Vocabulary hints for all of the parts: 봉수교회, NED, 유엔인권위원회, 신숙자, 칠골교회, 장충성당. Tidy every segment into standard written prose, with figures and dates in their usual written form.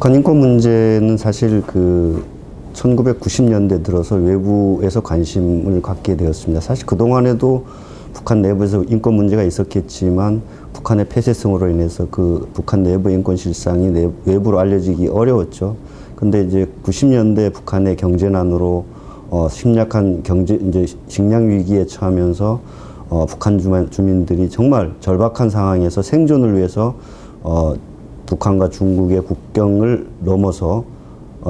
북한 인권 문제는 사실 그 1990년대 들어서 외부에서 관심을 갖게 되었습니다. 사실 그동안에도 북한 내부에서 인권 문제가 있었겠지만 북한의 폐쇄성으로 인해서 그 북한 내부 인권 실상이 외부로 알려지기 어려웠죠. 근데 이제 90년대 북한의 경제난으로 심각한 식량 위기에 처하면서 북한 주민들이 정말 절박한 상황에서 생존을 위해서 북한과 중국의 국경을 넘어서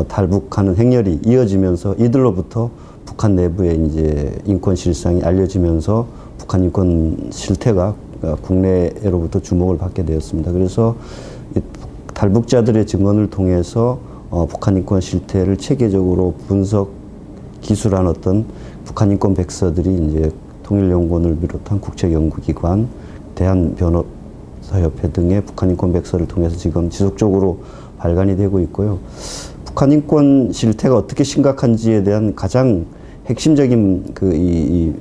탈북하는 행렬이 이어지면서 이들로부터 북한 내부의 이제 인권 실상이 알려지면서 북한 인권 실태가 국내로부터 주목을 받게 되었습니다. 그래서 탈북자들의 증언을 통해서 북한 인권 실태를 체계적으로 분석 기술한 어떤 북한 인권 백서들이 이제 통일연구원을 비롯한 국책연구기관, 대한변호사협회 등의 북한 인권 백서를 통해서 지금 지속적으로 발간이 되고 있고요. 북한 인권 실태가 어떻게 심각한지에 대한 가장 핵심적인 이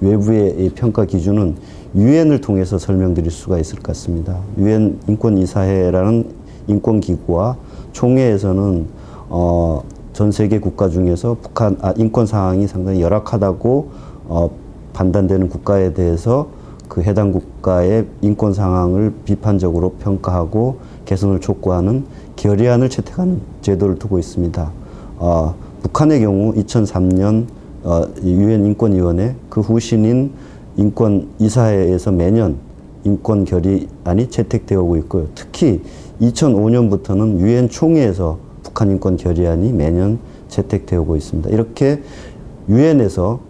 외부의 평가 기준은 유엔을 통해서 설명드릴 수가 있을 것 같습니다. 유엔 인권이사회라는 인권기구와 총회에서는 전 세계 국가 중에서 북한 인권 상황이 상당히 열악하다고 판단되는 국가에 대해서 그 해당 국가의 인권 상황을 비판적으로 평가하고 개선을 촉구하는 결의안을 채택하는 제도를 두고 있습니다. 북한의 경우 2003년 유엔인권위원회 그 후신인 인권이사회에서 매년 인권 결의안이 채택되어 오고 있고요. 특히 2005년부터는 유엔 총회에서 북한 인권 결의안이 매년 채택되어 오고 있습니다. 이렇게 유엔에서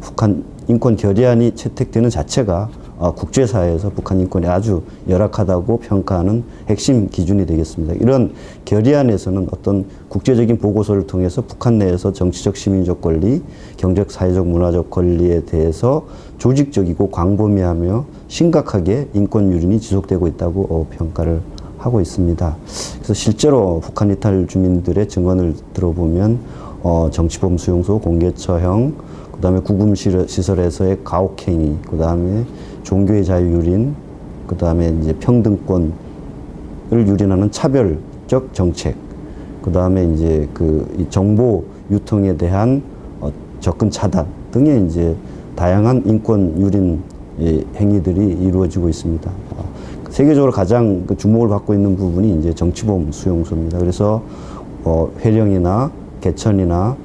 북한 인권 결의안이 채택되는 자체가 국제사회에서 북한 인권이 아주 열악하다고 평가하는 핵심 기준이 되겠습니다. 이런 결의안에서는 어떤 국제적인 보고서를 통해서 북한 내에서 정치적 시민적 권리, 경제적 사회적 문화적 권리에 대해서 조직적이고 광범위하며 심각하게 인권 유린이 지속되고 있다고 평가를 하고 있습니다. 그래서 실제로 북한 이탈 주민들의 증언을 들어보면 정치범 수용소 공개 처형, 그다음에 구금 시설에서의 가혹행위, 그다음에 종교의 자유유린, 그다음에 이제 평등권을 유린하는 차별적 정책, 그다음에 이제 그 정보 유통에 대한 접근 차단 등의 이제 다양한 인권 유린 행위들이 이루어지고 있습니다. 세계적으로 가장 주목을 받고 있는 부분이 이제 정치범 수용소입니다. 그래서 회령이나 개천이나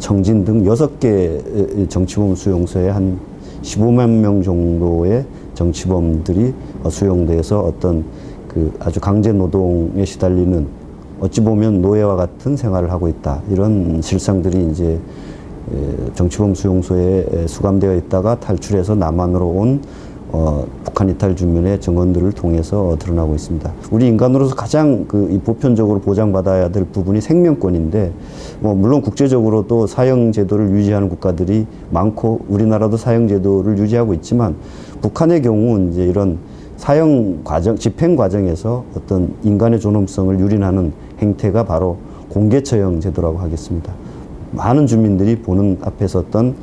청진 등 6개 정치범 수용소에 한 15만 명 정도의 정치범들이 수용돼서 어떤 그 아주 강제 노동에 시달리는 어찌 보면 노예와 같은 생활을 하고 있다. 이런 실상들이 이제 정치범 수용소에 수감되어 있다가 탈출해서 남한으로 온 북한 이탈 주민의 증언들을 통해서 드러나고 있습니다. 우리 인간으로서 가장 이 보편적으로 보장받아야 될 부분이 생명권인데, 물론 국제적으로도 사형제도를 유지하는 국가들이 많고 우리나라도 사형제도를 유지하고 있지만 북한의 경우 이제 이런 사형 과정, 집행 과정에서 어떤 인간의 존엄성을 유린하는 행태가 바로 공개처형 제도라고 하겠습니다. 많은 주민들이 보는 앞에 섰던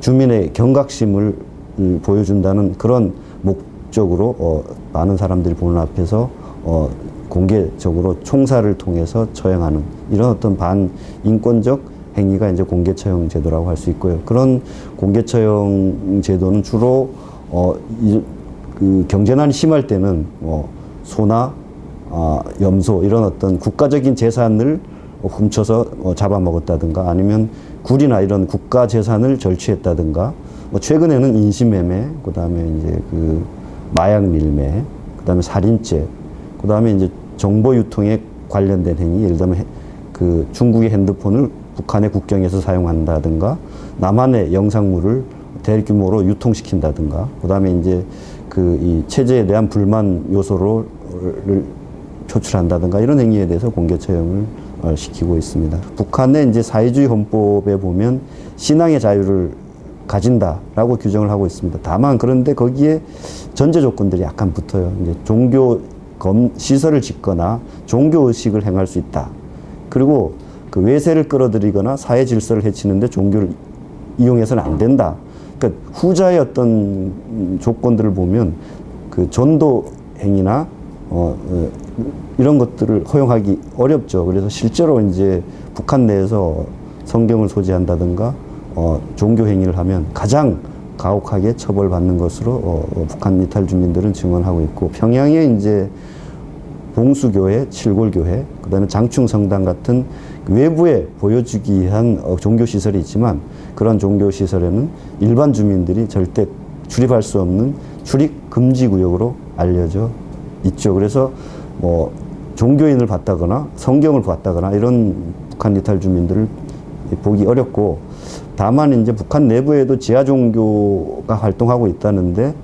주민의 경각심을 보여준다는 그런 목적으로 많은 사람들이 보는 앞에서 공개적으로 총살을 통해서 처형하는 이런 어떤 반인권적 행위가 이제 공개처형 제도라고 할 수 있고요. 그런 공개처형 제도는 주로 그 경제난이 심할 때는 소나 염소 이런 어떤 국가적인 재산을 훔쳐서 잡아먹었다든가 아니면 굴이나 이런 국가 재산을 절취했다든가 최근에는 인신매매, 그 다음에 이제 그 마약 밀매, 그 다음에 살인죄, 그 다음에 이제 정보 유통에 관련된 행위, 예를 들면 그 중국의 핸드폰을 북한의 국경에서 사용한다든가, 남한의 영상물을 대규모로 유통시킨다든가, 그 다음에 이제 그 이 체제에 대한 불만 요소를 표출한다든가 이런 행위에 대해서 공개처형을 시키고 있습니다. 북한의 이제 사회주의 헌법에 보면 신앙의 자유를 가진다라고 규정을 하고 있습니다. 다만 그런데 거기에 전제 조건들이 약간 붙어요. 이제 종교 시설을 짓거나 종교 의식을 행할 수 있다. 그리고 그 외세를 끌어들이거나 사회 질서를 해치는데 종교를 이용해서는 안 된다. 그러니까 후자의 어떤 조건들을 보면 그 전도 행위나 이런 것들을 허용하기 어렵죠. 그래서 실제로 이제 북한 내에서 성경을 소지한다든가 종교 행위를 하면 가장 가혹하게 처벌받는 것으로 북한 이탈 주민들은 증언하고 있고, 평양에 이제 봉수교회, 칠골교회, 그다음에 장충성당 같은 외부에 보여주기 위한 종교시설이 있지만, 그런 종교시설에는 일반 주민들이 절대 출입할 수 없는 출입금지구역으로 알려져 있죠. 그래서 뭐 종교인을 봤다거나 성경을 봤다거나 이런 북한 이탈 주민들을 보기 어렵고, 다만 이제 북한 내부에도 지하 종교가 활동하고 있다는데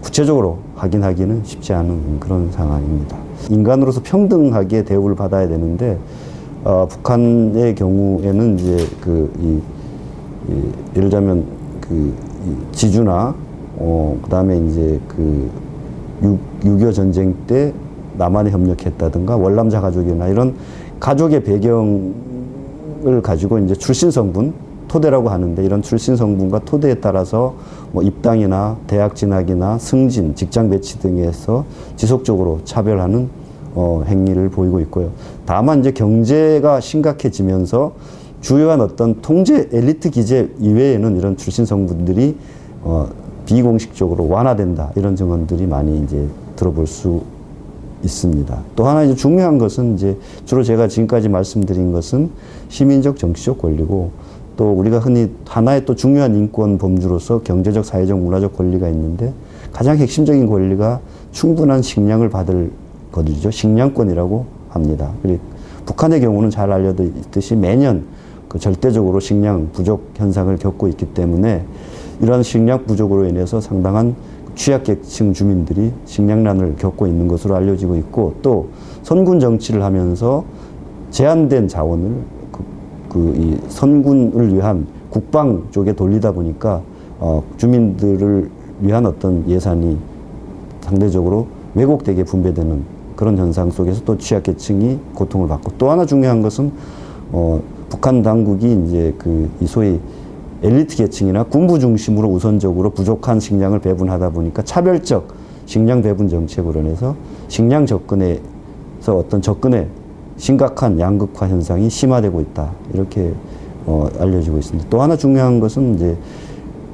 구체적으로 확인하기는 쉽지 않은 그런 상황입니다. 인간으로서 평등하게 대우를 받아야 되는데 북한의 경우에는 이제 예를 들자면 지주나 그다음에 이제 그 6.25 전쟁 때 남한에 협력했다든가 월남자 가족이나 이런 가족의 배경을 가지고 이제 출신 성분, 토대라고 하는데, 이런 출신 성분과 토대에 따라서 뭐 입당이나 대학 진학이나 승진, 직장 배치 등에서 지속적으로 차별하는 행위를 보이고 있고요. 다만 이제 경제가 심각해지면서 주요한 어떤 통제 엘리트 기재 이외에는 이런 출신 성분들이 비공식적으로 완화된다, 이런 증언들이 많이 이제 들어볼 수 있습니다. 또 하나 이제 중요한 것은 이제 주로 제가 지금까지 말씀드린 것은 시민적 정치적 권리고, 또 우리가 흔히 하나의 또 중요한 인권 범주로서 경제적, 사회적, 문화적 권리가 있는데, 가장 핵심적인 권리가 충분한 식량을 받을 것이죠. 식량권이라고 합니다. 그리고 북한의 경우는 잘 알려져 있듯이 매년 그 절대적으로 식량 부족 현상을 겪고 있기 때문에, 이런 식량 부족으로 인해서 상당한 취약계층 주민들이 식량난을 겪고 있는 것으로 알려지고 있고, 또 선군 정치를 하면서 제한된 자원을 이 선군을 위한 국방 쪽에 돌리다 보니까 주민들을 위한 어떤 예산이 상대적으로 왜곡되게 분배되는 그런 현상 속에서 또 취약계층이 고통을 받고, 또 하나 중요한 것은 북한 당국이 이제 이 소위 엘리트 계층이나 군부 중심으로 우선적으로 부족한 식량을 배분하다 보니까 차별적 식량 배분 정책으로 인해서 식량 접근에서 어떤 접근에 심각한 양극화 현상이 심화되고 있다, 이렇게 알려지고 있습니다. 또 하나 중요한 것은 이제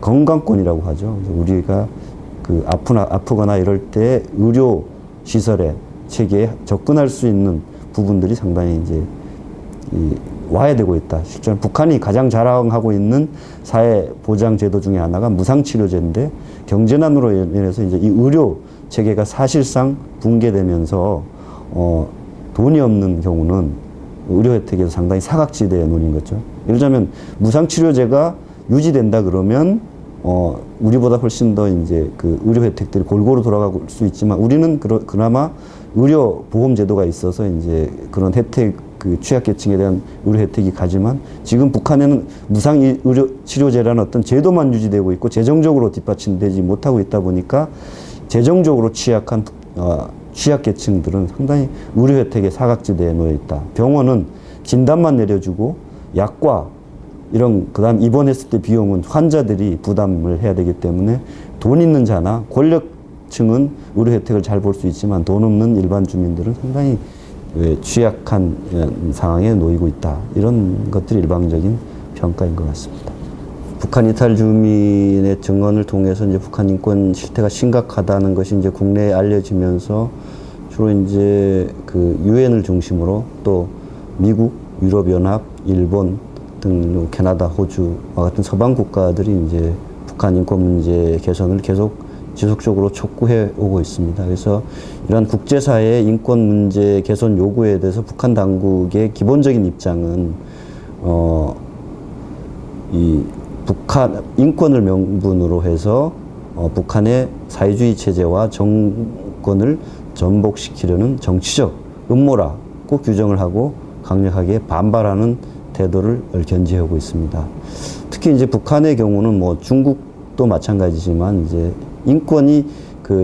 건강권이라고 하죠. 우리가 아프거나 이럴 때 의료 시설에 체계에 접근할 수 있는 부분들이 상당히 이제 와야 되고 있다. 실제로 북한이 가장 자랑하고 있는 사회 보장 제도 중에 하나가 무상 치료제인데, 경제난으로 인해서 이제 이 의료 체계가 사실상 붕괴되면서 돈이 없는 경우는 의료 혜택에서 상당히 사각지대에 놓인 거죠. 예를 들자면 무상치료제가 유지된다 그러면 우리보다 훨씬 더 이제 의료 혜택들이 골고루 돌아갈 수 있지만, 우리는 그나마 의료 보험 제도가 있어서 이제 그런 혜택, 취약계층에 대한 의료 혜택이 가지만, 지금 북한에는 무상 의료 치료제라는 어떤 제도만 유지되고 있고 재정적으로 뒷받침되지 못하고 있다 보니까, 재정적으로 취약한 취약계층들은 상당히 의료 혜택의 사각지대에 놓여 있다. 병원은 진단만 내려주고 약과 이런 그다음 입원했을 때 비용은 환자들이 부담을 해야 되기 때문에, 돈 있는 자나 권력층은 의료 혜택을 잘 볼 수 있지만 돈 없는 일반 주민들은 상당히 취약한 상황에 놓이고 있다. 이런 것들이 일방적인 평가인 것 같습니다. 북한 이탈 주민의 증언을 통해서 이제 북한 인권 실태가 심각하다는 것이 이제 국내에 알려지면서, 주로 이제 유엔을 중심으로 또 미국, 유럽연합, 일본 등 캐나다, 호주와 같은 서방 국가들이 이제 북한 인권 문제 개선을 지속적으로 촉구해 오고 있습니다. 그래서 이러한 국제사회의 인권 문제 개선 요구에 대해서 북한 당국의 기본적인 입장은 이 북한 인권을 명분으로 해서 북한의 사회주의 체제와 정권을 전복시키려는 정치적 음모라고 규정을 하고 강력하게 반발하는 태도를 견지하고 있습니다. 특히 이제 북한의 경우는 뭐 중국도 마찬가지지만, 이제 인권이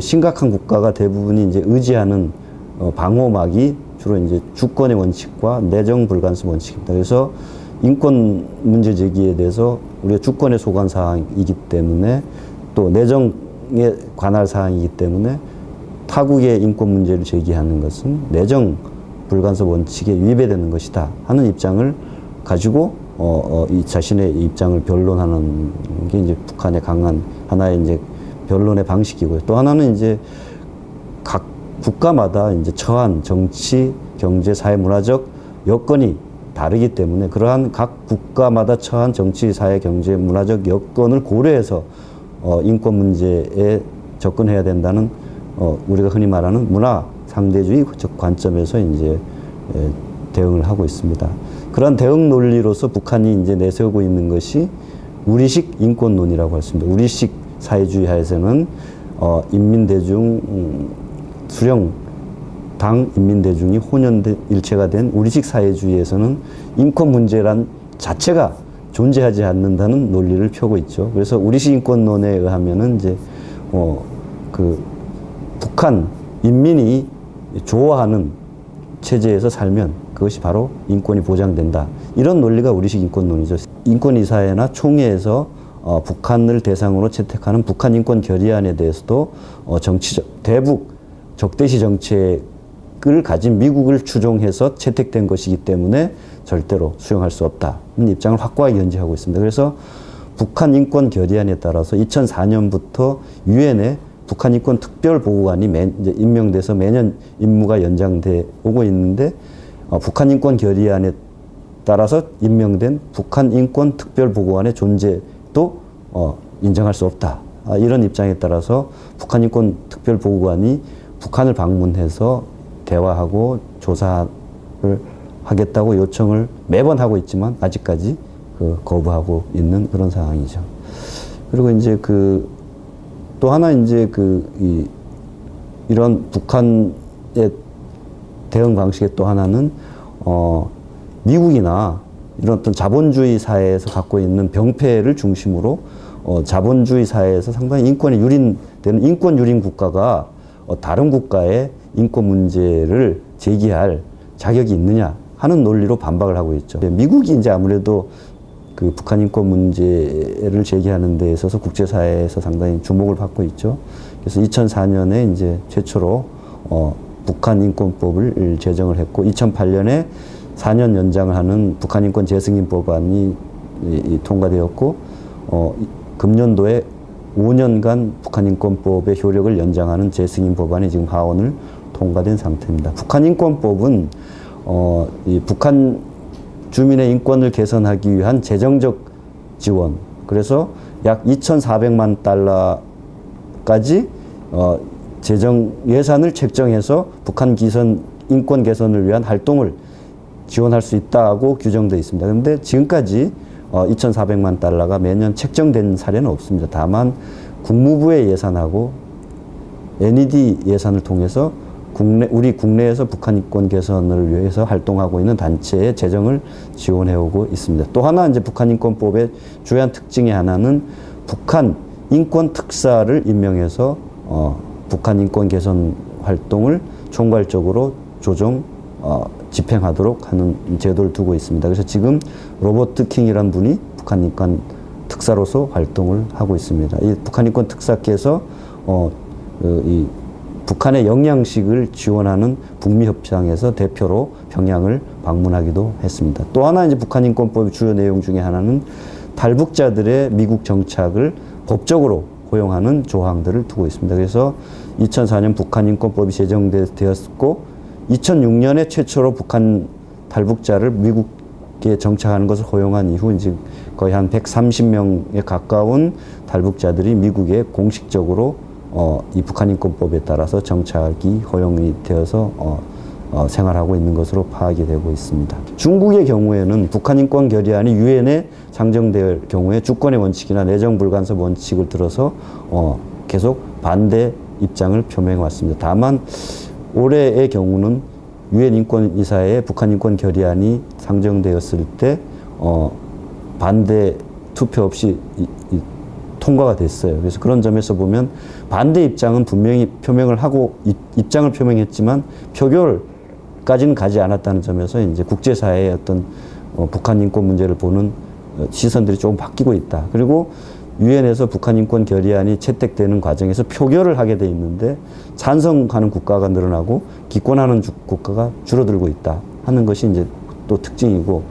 심각한 국가가 대부분이 이제 의지하는 방호막이 주로 이제 주권의 원칙과 내정 불간섭 원칙입니다. 그래서 인권 문제 제기에 대해서 우리가 주권에 속한 사항이기 때문에, 또 내정에 관할 사항이기 때문에, 타국의 인권 문제를 제기하는 것은 내정 불간섭 원칙에 위배되는 것이다 하는 입장을 가지고 이 자신의 입장을 변론하는 게 이제 북한의 강한 하나의 이제 변론의 방식이고요. 또 하나는 이제 각 국가마다 이제 처한 정치, 경제, 사회, 문화적 여건이 다르기 때문에 그러한 각 국가마다 처한 정치, 사회, 경제, 문화적 여건을 고려해서 인권 문제에 접근해야 된다는 우리가 흔히 말하는 문화 상대주의적 관점에서 이제 대응을 하고 있습니다. 그런 대응 논리로서 북한이 이제 내세우고 있는 것이 우리식 인권론이라고 할 수 있습니다. 우리식 사회주의 하에서는 인민대중 수령 당 인민대중이 혼연일체가 된 우리식 사회주의에서는 인권 문제란 자체가 존재하지 않는다는 논리를 펴고 있죠. 그래서 우리식 인권론에 의하면은 이제 북한 인민이 좋아하는 체제에서 살면 그것이 바로 인권이 보장된다. 이런 논리가 우리식 인권론이죠. 인권이사회나 총회에서 북한을 대상으로 채택하는 북한 인권 결의안에 대해서도 대북 적대시 정책을 가진 미국을 추종해서 채택된 것이기 때문에 절대로 수용할 수 없다는 입장을 확고하게 견지하고 있습니다. 그래서 북한 인권 결의안에 따라서 2004년부터 유엔의 북한 인권 특별보고관이 임명돼서 매년 임무가 연장돼 오고 있는데 북한 인권 결의안에 따라서 임명된 북한 인권 특별보고관의 존재도 인정할 수 없다. 이런 입장에 따라서 북한 인권 특별보고관이 북한을 방문해서 대화하고 조사를 하겠다고 요청을 매번 하고 있지만 아직까지 거부하고 있는 그런 상황이죠. 그리고 이제 또 하나 이제 이런 북한의 대응 방식의 또 하나는 미국이나 이런 어떤 자본주의 사회에서 갖고 있는 병폐를 중심으로 자본주의 사회에서 상당히 인권이 유린되는 인권 유린 국가가 다른 국가의 인권 문제를 제기할 자격이 있느냐 하는 논리로 반박을 하고 있죠. 미국이 이제 아무래도 북한 인권 문제를 제기하는 데 있어서 국제사회에서 상당히 주목을 받고 있죠. 그래서 2004년에 이제 최초로 북한 인권법을 제정을 했고 2008년에 4년 연장을 하는 북한 인권 재승인 법안이 통과되었고 금년도에 5년간 북한 인권법의 효력을 연장하는 재승인 법안이 지금 하원을 통과된 상태입니다. 북한 인권법은 이 북한 주민의 인권을 개선하기 위한 재정적 지원, 그래서 약 2,400만 달러까지 재정 예산을 책정해서 북한 인권 개선을 위한 활동을 지원할 수 있다고 규정되어 있습니다. 그런데 지금까지 2,400만 달러가 매년 책정된 사례는 없습니다. 다만 국무부의 예산하고 NED 예산을 통해서 우리 국내에서 북한 인권 개선을 위해서 활동하고 있는 단체의 재정을 지원해오고 있습니다. 또 하나 이제 북한 인권법의 주요한 특징의 하나는 북한 인권 특사를 임명해서 북한 인권 개선 활동을 총괄적으로 조정, 집행하도록 하는 제도를 두고 있습니다. 그래서 지금 로버트 킹이라는 분이 북한 인권 특사로서 활동을 하고 있습니다. 이 북한 인권 특사께서 이 북한의 영양식을 지원하는 북미 협상에서 대표로 평양을 방문하기도 했습니다. 또 하나 이제 북한 인권법의 주요 내용 중에 하나는 탈북자들의 미국 정착을 법적으로 허용하는 조항들을 두고 있습니다. 그래서 2004년 북한 인권법이 제정되었고 2006년에 최초로 북한 탈북자를 미국에 정착하는 것을 허용한 이후 이제 거의 한 130명에 가까운 탈북자들이 미국에 공식적으로 이 북한 인권법에 따라서 정착이 허용이 되어서 생활하고 있는 것으로 파악이 되고 있습니다. 중국의 경우에는 북한 인권 결의안이 유엔에 상정될 경우에 주권의 원칙이나 내정 불간섭 원칙을 들어서 계속 반대 입장을 표명해 왔습니다. 다만 올해의 경우는 유엔인권이사회에 북한 인권 결의안이 상정되었을 때 반대 투표 없이 통과가 됐어요. 그래서 그런 점에서 보면 반대 입장은 분명히 표명을 하고 입장을 표명했지만 표결까지는 가지 않았다는 점에서 이제 국제사회의 어떤 북한 인권 문제를 보는 시선들이 조금 바뀌고 있다. 그리고 유엔에서 북한 인권 결의안이 채택되는 과정에서 표결을 하게 돼 있는데 찬성하는 국가가 늘어나고 기권하는 국가가 줄어들고 있다 하는 것이 이제 또 특징이고,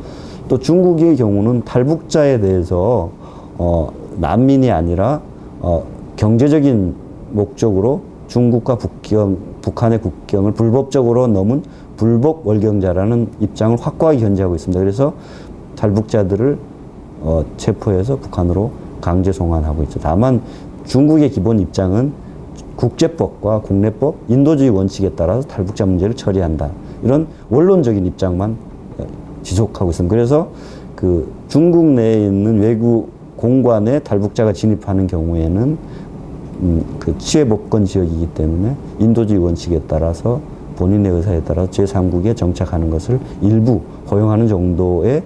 또 중국의 경우는 탈북자에 대해서 난민이 아니라 경제적인 목적으로 중국과 북한의 국경을 불법적으로 넘은 불법 월경자라는 입장을 확고하게 견지하고 있습니다. 그래서 탈북자들을 체포해서 북한으로 강제 송환하고 있죠. 다만 중국의 기본 입장은 국제법과 국내법, 인도주의 원칙에 따라서 탈북자 문제를 처리한다. 이런 원론적인 입장만 지속하고 있습니다. 그래서 그 중국 내에 있는 외국 공관에 탈북자가 진입하는 경우에는 그 취해법권 지역이기 때문에 인도주의 원칙에 따라서 본인의 의사에 따라 제3국에 정착하는 것을 일부 허용하는 정도의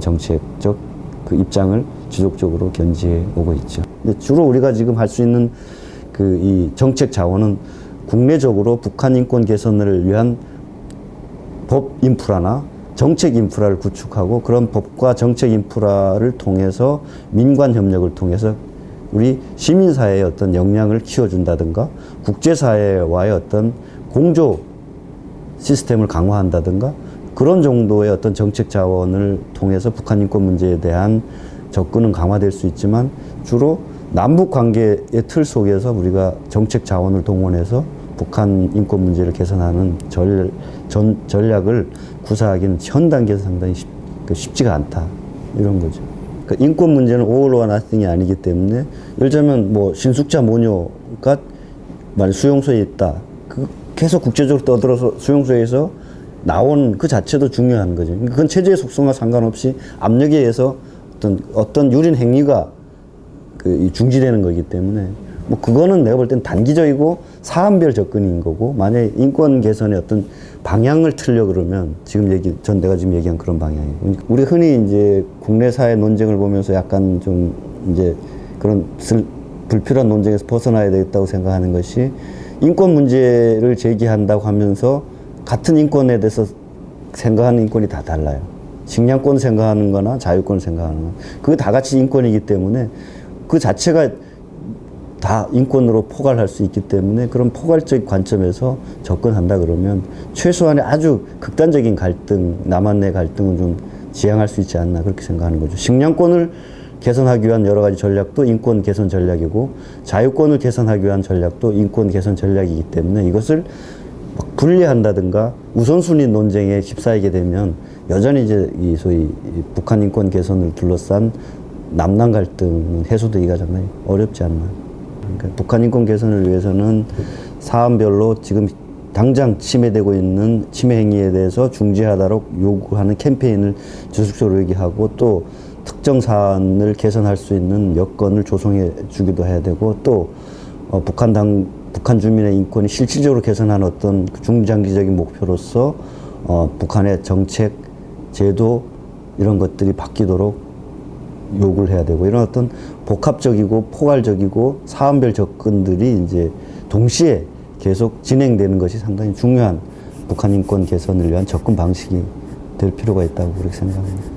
정책적 그 입장을 지속적으로 견지해 오고 있죠. 근데 주로 우리가 지금 할 수 있는 그 이 정책 자원은 국내적으로 북한 인권 개선을 위한 법 인프라나 정책 인프라를 구축하고, 그런 법과 정책 인프라를 통해서 민관 협력을 통해서 우리 시민사회의 어떤 역량을 키워준다든가 국제사회와의 어떤 공조 시스템을 강화한다든가 그런 정도의 어떤 정책 자원을 통해서 북한 인권 문제에 대한 접근은 강화될 수 있지만, 주로 남북 관계의 틀 속에서 우리가 정책 자원을 동원해서 북한 인권 문제를 개선하는 전략을 구사하기는 현 단계에서 상당히 쉽지가 않다, 이런 거죠. 그러니까 인권 문제는 all or nothing이 아니기 때문에, 예를 들면 뭐 신숙자 모녀가 만약 수용소에 있다, 계속 국제적으로 떠들어서 수용소에서 나온 그 자체도 중요한 거죠. 그건 체제의 속성과 상관없이 압력에 의해서 어떤 유린 행위가 중지되는 거기 때문에, 뭐 그거는 내가 볼 땐 단기적이고 사안별 접근인 거고, 만약에 인권 개선의 어떤 방향을 틀려 그러면 내가 지금 얘기한 그런 방향이에요. 우리 흔히 이제 국내 사회 논쟁을 보면서 약간 좀 이제 그런 불필요한 논쟁에서 벗어나야 되겠다고 생각하는 것이, 인권 문제를 제기한다고 하면서 같은 인권에 대해서 생각하는 인권이 다 달라요. 식량권 생각하는 거나 자유권 생각하는 거, 그거 다 같이 인권이기 때문에 그 자체가 다 인권으로 포괄할 수 있기 때문에, 그런 포괄적 관점에서 접근한다 그러면 최소한의 아주 극단적인 갈등, 남한 내 갈등은 좀 지양할 수 있지 않나, 그렇게 생각하는 거죠. 식량권을 개선하기 위한 여러 가지 전략도 인권 개선 전략이고, 자유권을 개선하기 위한 전략도 인권 개선 전략이기 때문에, 이것을 막 분리한다든가 우선순위 논쟁에 휩싸이게 되면 여전히 이제 이 소위 북한 인권 개선을 둘러싼 남남 갈등은 해소되기가 정말 어렵지 않나. 그러니까 북한 인권 개선을 위해서는 사안별로 지금 당장 침해되고 있는 침해 행위에 대해서 중지하도록 요구하는 캠페인을 지속적으로 얘기하고, 또 특정 사안을 개선할 수 있는 여건을 조성해 주기도 해야 되고, 또 북한 주민의 인권이 실질적으로 개선한 어떤 중장기적인 목표로서 북한의 정책, 제도 이런 것들이 바뀌도록 요구를 해야 되고, 이런 어떤 복합적이고 포괄적이고 사안별 접근들이 이제 동시에 계속 진행되는 것이 상당히 중요한 북한 인권 개선을 위한 접근 방식이 될 필요가 있다고 그렇게 생각합니다.